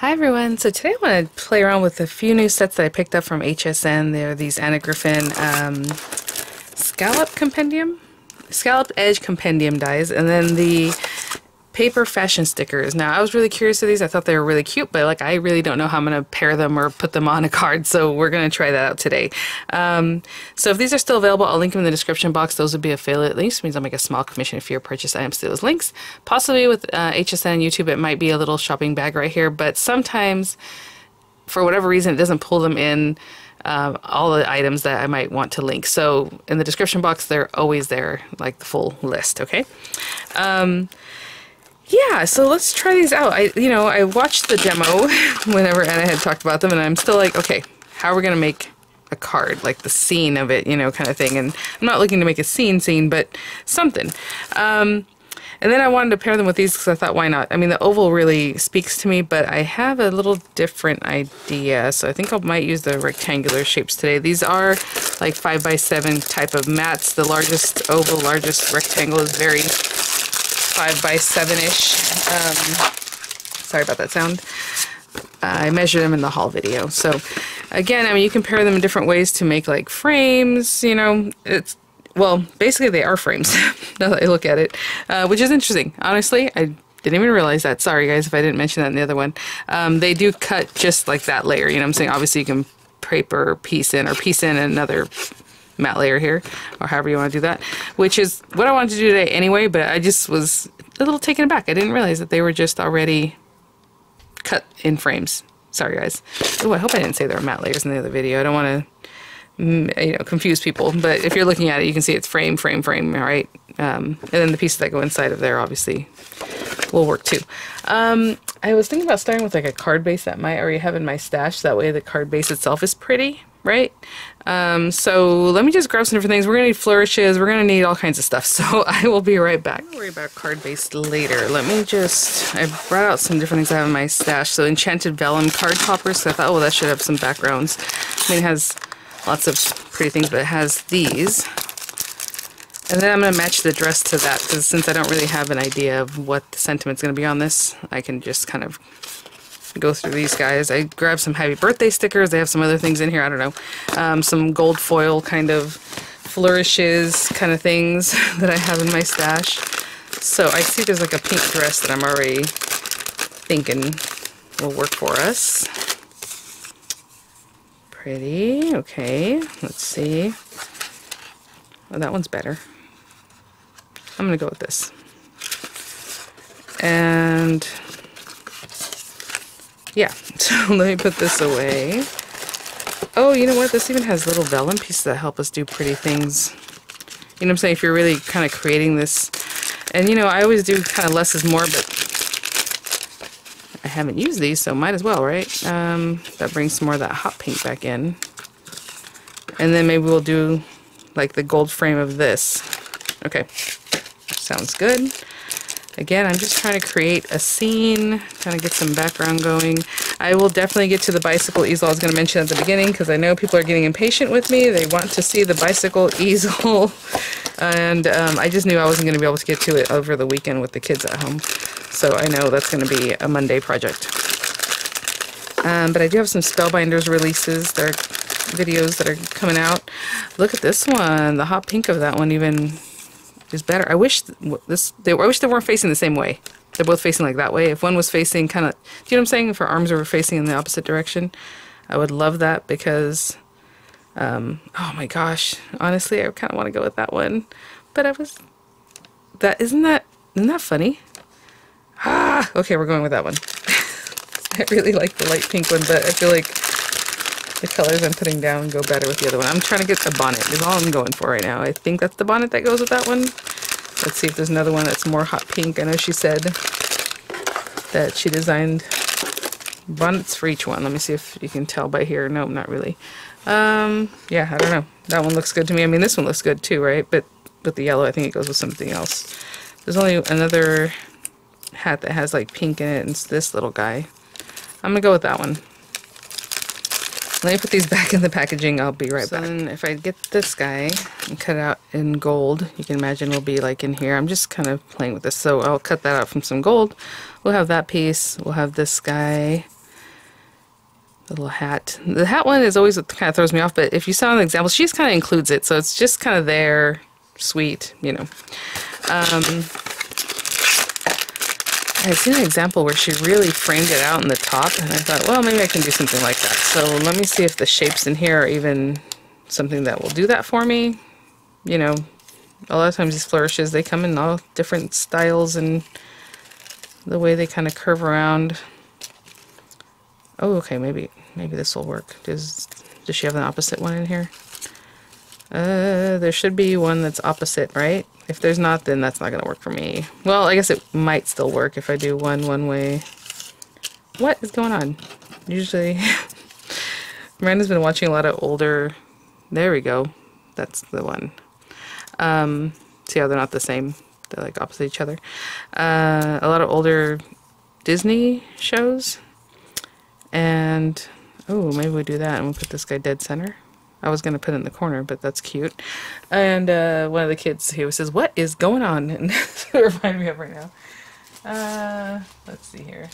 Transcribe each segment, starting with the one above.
Hi everyone, so today I want to play around with a few new sets that I picked up from HSN. They're these Anna Griffin Scallop Edge Compendium dies, and then the paper fashion stickers. Now I was really curious of these, I thought they were really cute, but like I really don't know how I'm going to pair them or put them on a card, so we're going to try that out today. So if these are still available, I'll link them in the description box. Those would be affiliate links, means I'll make a small commission if your purchase items through those links. Possibly with HSN and YouTube it might be a little shopping bag right here, but sometimes for whatever reason it doesn't pull them in all the items that I might want to link. So in the description box they're always there, like the full list, okay? Yeah, so let's try these out. I watched the demo whenever Anna had talked about them, and I'm still like, okay, how are we gonna make a card, like the scene of it, you know, kind of thing. And I'm not looking to make a scene, but something. And then I wanted to pair them with these because I thought, why not? I mean, the oval really speaks to me, but I have a little different idea. So I think I might use the rectangular shapes today. These are like 5x7 type of mats. The largest oval, largest rectangle is very 5x7-ish. Sorry about that sound. I measured them in the haul video. So again, I mean, you can pair them in different ways to make like frames, you know, it's, well, basically they are frames now that I look at it, which is interesting. Honestly, I didn't even realize that. Sorry guys if I didn't mention that in the other one. They do cut just like that layer, you know what I'm saying? Obviously you can paper piece in or piece in another matte layer here, or however you want to do that, which is what I wanted to do today anyway, but I just was a little taken aback. I didn't realize that they were just already cut in frames. Sorry guys. Oh, I hope I didn't say there were matte layers in the other video. I don't want to, you know, confuse people, but if you're looking at it, you can see it's frame, frame, frame, all right? And then the pieces that go inside of there obviously will work too. I was thinking about starting with like a card base that might already have in my stash, that way the card base itself is pretty, right? So let me just grab some different things. We're gonna need flourishes, we're gonna need all kinds of stuff, so I will be right back. Don't worry about card base later. Let me just, I brought out some different things I have in my stash. So enchanted vellum card toppers, so I thought, oh, well, that should have some backgrounds. I mean, it has lots of pretty things, but it has these. And then I'm gonna match the dress to that, because since I don't really have an idea of what the sentiment's gonna be on this, I can just kind of go through these guys. I grabbed some happy birthday stickers. They have some other things in here, I don't know. Some gold foil kind of flourishes kind of things that I have in my stash. So I see there's like a pink dress that I'm already thinking will work for us. Pretty, okay, let's see. Oh, that one's better. I'm gonna go with this. And yeah, so let me put this away. Oh, you know what? This even has little vellum pieces that help us do pretty things. You know what I'm saying? If you're really kind of creating this, and you know, I always do kind of less is more, but I haven't used these, so might as well, right? That brings some more of that hot pink back in. And then maybe we'll do like the gold frame of this. Okay, sounds good. Again, I'm just trying to create a scene, kind of get some background going. I will definitely get to the bicycle easel I was going to mention at the beginning, because I know people are getting impatient with me. They want to see the bicycle easel, and I just knew I wasn't going to be able to get to it over the weekend with the kids at home, so I know that's going to be a Monday project. But I do have some Spellbinders releases. There are videos that are coming out. Look at this one. The hot pink of that one even is better. I wish they weren't facing the same way. They're both facing like that way. If one was facing kind of, do you know what I'm saying? If her arms were facing in the opposite direction, I would love that, because oh my gosh, honestly, I kind of want to go with that one. But I was, that isn't that funny? Ah, okay, we're going with that one. I really like the light pink one, but I feel like the colors I'm putting down go better with the other one. I'm trying to get the bonnet is all I'm going for right now. I think that's the bonnet that goes with that one. Let's see if there's another one that's more hot pink. I know she said that she designed bonnets for each one. Let me see if you can tell by here. No, not really. Yeah, I don't know. That one looks good to me. I mean, this one looks good too, right? But with the yellow, I think it goes with something else. There's only another hat that has like pink in it, and it's this little guy. I'm gonna go with that one. Let me put these back in the packaging. I'll be right back. Then if I get this guy and cut it out in gold, you can imagine it'll be like in here. I'm just kind of playing with this, so I'll cut that out from some gold. We'll have that piece. We'll have this guy. The little hat. The hat one is always what kind of throws me off, but if you saw an example, she just kind of includes it, so it's just kind of there. Sweet, you know. I've seen an example where she really framed it out in the top, and I thought, well, maybe I can do something like that. So let me see if the shapes in here are even something that will do that for me. You know, a lot of times these flourishes, they come in all different styles and the way they kind of curve around. Oh, okay, maybe this will work. Does she have an opposite one in here? There should be one that's opposite, right? If there's not, then that's not going to work for me. Well, I guess it might still work if I do one way. What is going on? Usually, Miranda's been watching a lot of older... There we go. That's the one. See how they're not the same? They're like opposite each other. A lot of older Disney shows. And, oh, maybe we do that and we'll put this guy dead center. I was going to put it in the corner, but that's cute. And one of the kids, he says, what is going on? And that's what it reminded me of right now. Let's see here.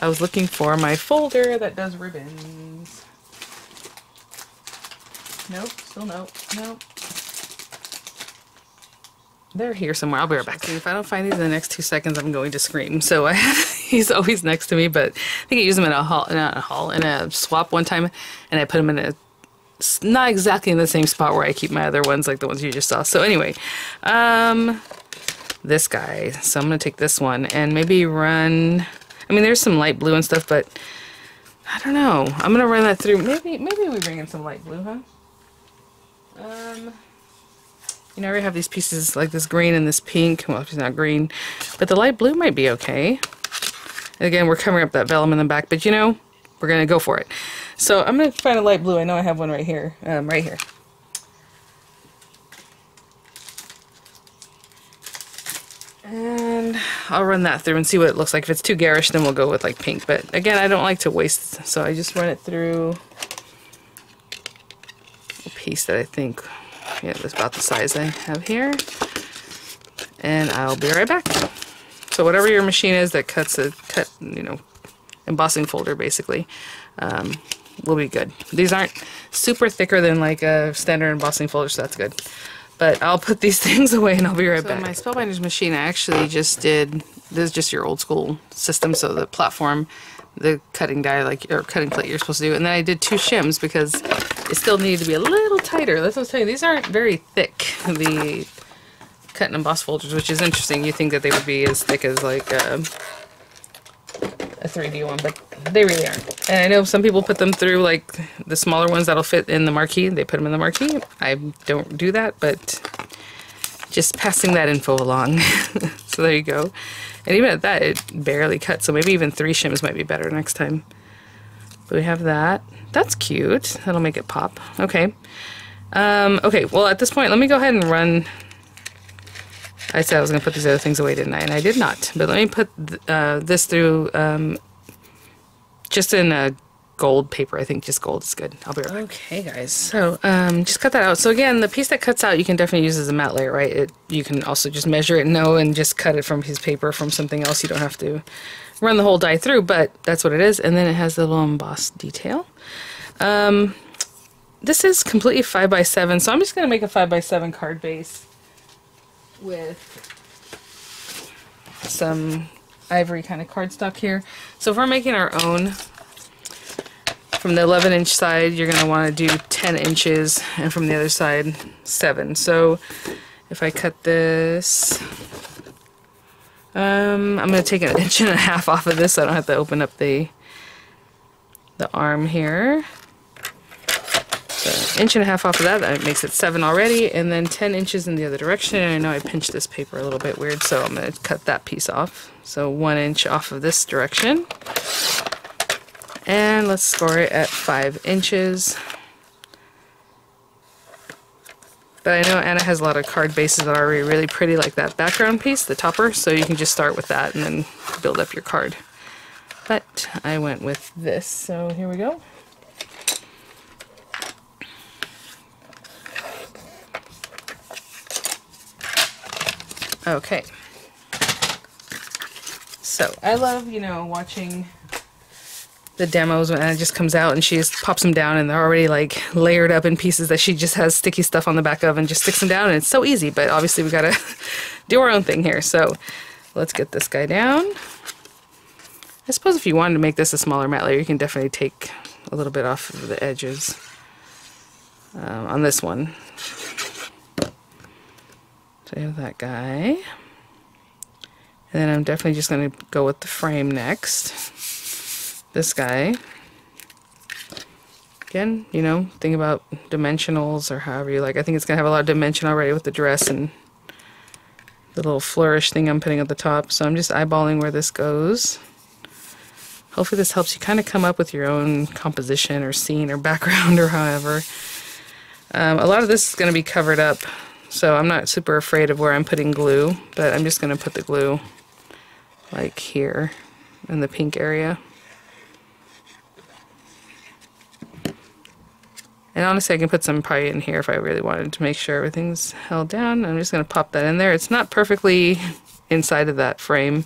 I was looking for my folder that does ribbons. Nope, still nope, nope. They're here somewhere. I'll be right back. If I don't find these in the next 2 seconds, I'm going to scream. So I have, he's always next to me, but I think I used them in a haul, in a swap one time, and I put them in a, not exactly in the same spot where I keep my other ones, like the ones you just saw. So anyway, this guy. So I'm going to take this one and maybe run, I mean, there's some light blue and stuff, but I don't know. I'm going to run that through. Maybe we bring in some light blue, huh? You know, I already have these pieces like this green and this pink. Well, it's not green, but the light blue might be okay. And again, we're covering up that vellum in the back, but you know, we're going to go for it. So I'm going to find a light blue. I know I have one right here. Right here. And I'll run that through and see what it looks like. If it's too garish, then we'll go with like pink. But again, I don't like to waste, so I just run it through a piece that I think, yeah, that's about the size I have here. And I'll be right back. So whatever your machine is that cuts a cut, you know, embossing folder basically, will be good. These aren't super thicker than like a standard embossing folder, so that's good. But I'll put these things away and I'll be right back. In my Spellbinders machine, I actually just did, this is just your old school system, so the platform, the cutting die, like, or cutting plate you're supposed to do, and then I did two shims because it still needed to be a little tighter. That's what I'm saying, these aren't very thick, the cut and emboss folders, which is interesting. You'd think that they would be as thick as like a 3D one, but they really aren't. And I know some people put them through like the smaller ones that'll fit in the marquee. They put them in the marquee. I don't do that, but just passing that info along. So there you go. And even at that, it barely cut. So maybe even three shims might be better next time. But we have that. That's cute. That'll make it pop. Okay. Okay. Well, at this point, let me go ahead and run. I said I was going to put these other things away, didn't I? And I did not. But let me put this through just in a gold paper. I think just gold is good. I'll be right back. Okay, guys. So just cut that out. So again, the piece that cuts out, you can definitely use as a mat layer, right? You can also just measure it, no, and just cut it from a piece of paper from something else. You don't have to run the whole die through, but that's what it is. And then it has the little embossed detail. This is completely 5x7, so I'm just going to make a 5x7 card base with some ivory kind of cardstock here. So if we're making our own from the 11-inch side, you're going to want to do 10 inches, and from the other side 7. So if I cut this, I'm going to take 1.5 inches off of this so I don't have to open up the arm here. So 1.5 inches off of that, that makes it 7 already, and then 10 inches in the other direction. I know I pinched this paper a little bit weird, so I'm going to cut that piece off. So 1 inch off of this direction. And let's score it at 5 inches. But I know Anna has a lot of card bases that are already really pretty, like that background piece, the topper, so you can just start with that and then build up your card. But I went with this, so here we go. Okay, so I love, you know, watching the demos when Anna just comes out and she just pops them down and they're already like layered up in pieces that she just has sticky stuff on the back of and just sticks them down, and it's so easy. But obviously we gotta do our own thing here, so let's get this guy down. I suppose if you wanted to make this a smaller mat layer, you can definitely take a little bit off of the edges on this one. So you have that guy. And then I'm definitely just going to go with the frame next. This guy. Again, you know, think about dimensionals or however you like. I think it's going to have a lot of dimension already with the dress and the little flourish thing I'm putting at the top. So I'm just eyeballing where this goes. Hopefully this helps you kind of come up with your own composition or scene or background or however. A lot of this is going to be covered up, so I'm not super afraid of where I'm putting glue, but I'm just going to put the glue like here in the pink area. And honestly I can put some pie in here if I really wanted to make sure everything's held down. I'm just going to pop that in there. It's not perfectly inside of that frame,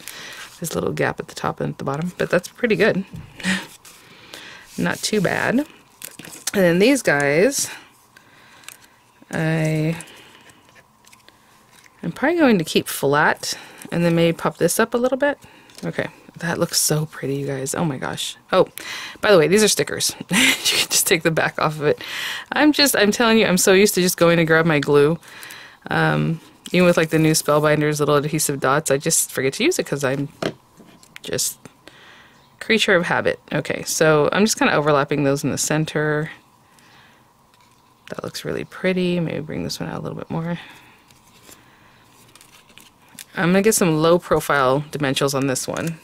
this little gap at the top and at the bottom, but that's pretty good. Not too bad. And then these guys, I'm probably going to keep flat and then maybe pop this up a little bit. Okay, that looks so pretty, you guys. Oh my gosh. Oh, by the way, these are stickers. You can just take the back off of it. I'm telling you, I'm so used to just going to grab my glue. Even with like the new Spellbinders little adhesive dots, I just forget to use it because I'm just a creature of habit. Okay, so I'm just kind of overlapping those in the center. That looks really pretty. Maybe bring this one out a little bit more. I'm going to get some low profile dimensionals on this one.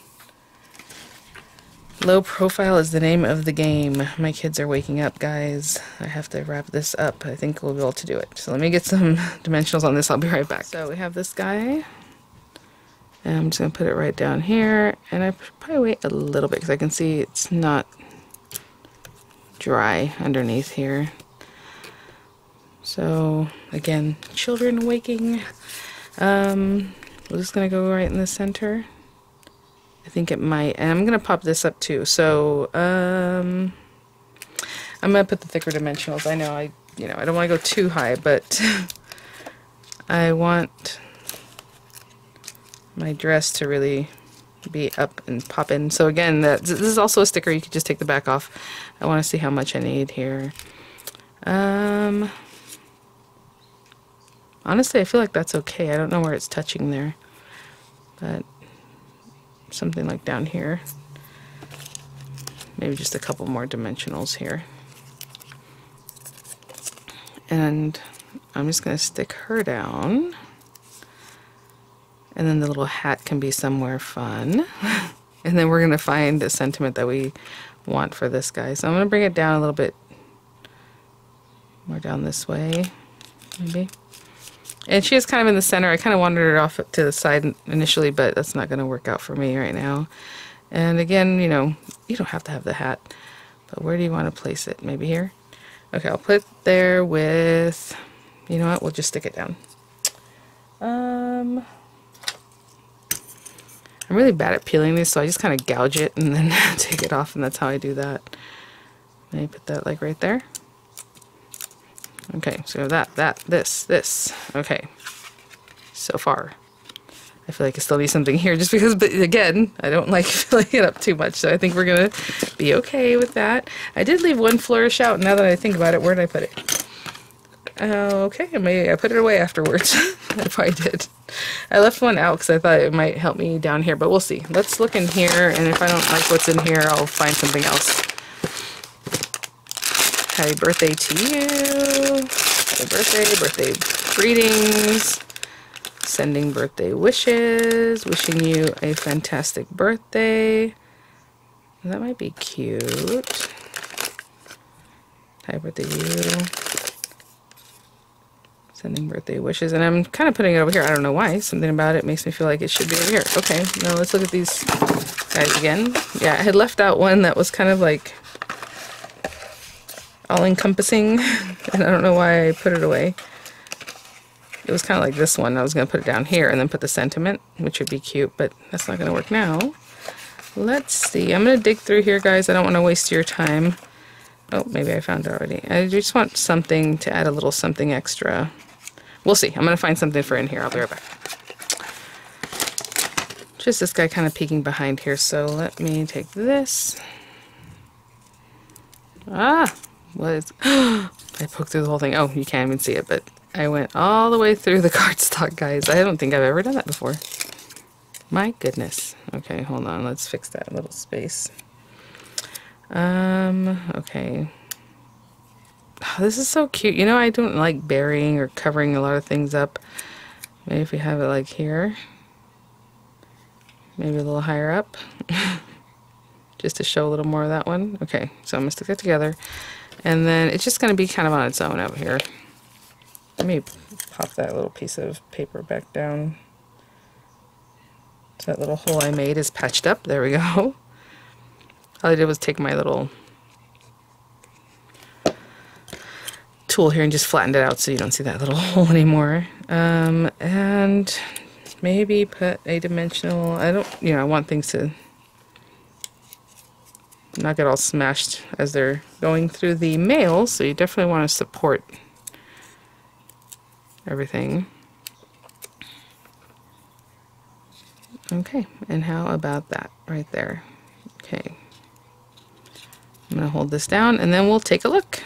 Low profile is the name of the game. My kids are waking up, guys. I have to wrap this up. I think we'll be able to do it. So let me get some dimensionals on this. I'll be right back. So we have this guy. And I'm just going to put it right down here. And I probably wait a little bit because I can see it's not dry underneath here. So again, children waking. We're just going to go right in the center. I think it might, and I'm going to pop this up too, so I'm going to put the thicker dimensionals. I know I don't want to go too high, but I want my dress to really be up and pop in. So again, this is also a sticker. You could just take the back off. I want to see how much I need here. Honestly, I feel like that's okay. I don't know where it's touching there, but something like down here. Maybe just a couple more dimensionals here. And I'm just going to stick her down. And then the little hat can be somewhere fun. And then we're going to find the sentiment that we want for this guy. So I'm going to bring it down a little bit more down this way, maybe. And she is kind of in the center. I kind of wanted her off to the side initially, but that's not going to work out for me right now. And again, you know, you don't have to have the hat, but where do you want to place it? Maybe here? Okay, I'll put it there with, you know what, we'll just stick it down. I'm really bad at peeling these, so I just kind of gouge it and then take it off, and that's how I do that. Maybe put that like right there. Okay, so this. Okay, so far. I feel like I still need something here just because, but again, I don't like filling it up too much, so I think we're going to be okay with that. I did leave one flourish out, now that I think about it. Where did I put it? Okay, maybe I put it away afterwards. I probably did. I left one out because I thought it might help me down here, but we'll see. Let's look in here, and if I don't like what's in here, I'll find something else. Happy birthday to you. Happy birthday, birthday greetings, sending birthday wishes, wishing you a fantastic birthday. That might be cute. Happy birthday to you. Sending birthday wishes. And I'm kind of putting it over here. I don't know why. Something about it makes me feel like it should be over here. Okay, now let's look at these guys again. Yeah, I had left out one that was kind of like all-encompassing, and I don't know why I put it away. It was kind of like this one. I was going to put it down here and then put the sentiment, which would be cute, but that's not going to work now. Let's see. I'm going to dig through here, guys. I don't want to waste your time. Oh, maybe I found it already. I just want something to add a little something extra. We'll see. I'm going to find something for in here. I'll be right back. Just this guy kind of peeking behind here, so let me take this. Ah! What is... I poked through the whole thing. Oh, you can't even see it, but I went all the way through the cardstock, guys. I don't think I've ever done that before. My goodness. Okay, hold on. Let's fix that little space. Okay. Oh, this is so cute. You know, I don't like burying or covering a lot of things up. Maybe if we have it like here. Maybe a little higher up. Just to show a little more of that one. Okay, so I'm going to stick that together. And then it's just going to be kind of on its own over here. Let me pop that little piece of paper back down. So that little hole I made is patched up. There we go. All I did was take my little tool here and just flattened it out so you don't see that little hole anymore. And maybe put a dimensional... I don't... You know, I want things to not get all smashed as they're going through the mail, so you definitely want to support everything. Okay, and how about that right there? Okay, I'm gonna hold this down and then we'll take a look.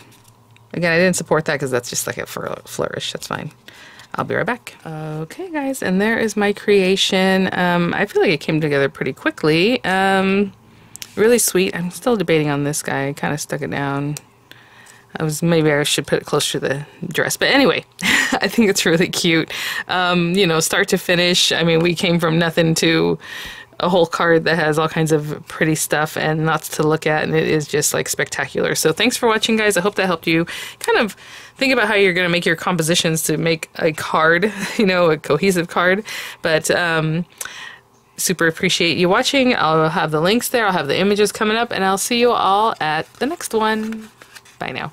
Again, I didn't support that because that's just like a flourish. That's fine. I'll be right back. Okay, guys, and there is my creation. I feel like it came together pretty quickly. Really sweet. I'm still debating on this guy. I kind of stuck it down. Maybe I should put it closer to the dress, but anyway, I think it's really cute. You know, start to finish. I mean, we came from nothing to a whole card that has all kinds of pretty stuff and lots to look at, and it is just like spectacular. So thanks for watching, guys. I hope that helped you kind of think about how you're going to make your compositions to make a card, you know, a cohesive card. But super appreciate you watching. I'll have the links there. I'll have the images coming up, and I'll see you all at the next one. Bye now.